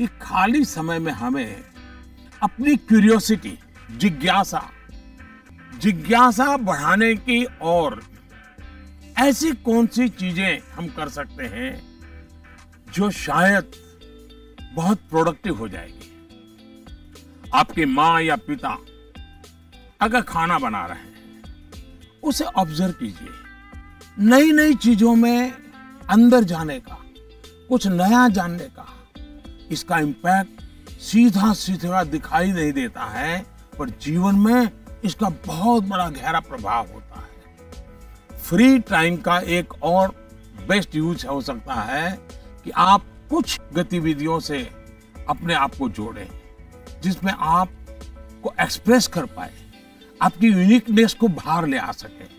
कि खाली समय में हमें अपनी क्यूरियोसिटी, जिज्ञासा बढ़ाने की और ऐसी कौन सी चीजें हम कर सकते हैं जो शायद बहुत प्रोडक्टिव हो जाएगी। आपकी माँ या पिता अगर खाना बना रहे हैं, उसे ऑब्जर्व कीजिए। नई नई चीजों में अंदर जाने का, कुछ नया जानने का, इसका इम्पैक्ट सीधा सीधा दिखाई नहीं देता है, पर जीवन में इसका बहुत बड़ा गहरा प्रभाव होता है। फ्री टाइम का एक और बेस्ट यूज हो सकता है कि आप कुछ गतिविधियों से अपने आप को जोड़ें, जिसमें आप को एक्सप्रेस कर पाए, आपकी यूनिकनेस को बाहर ले आ सके।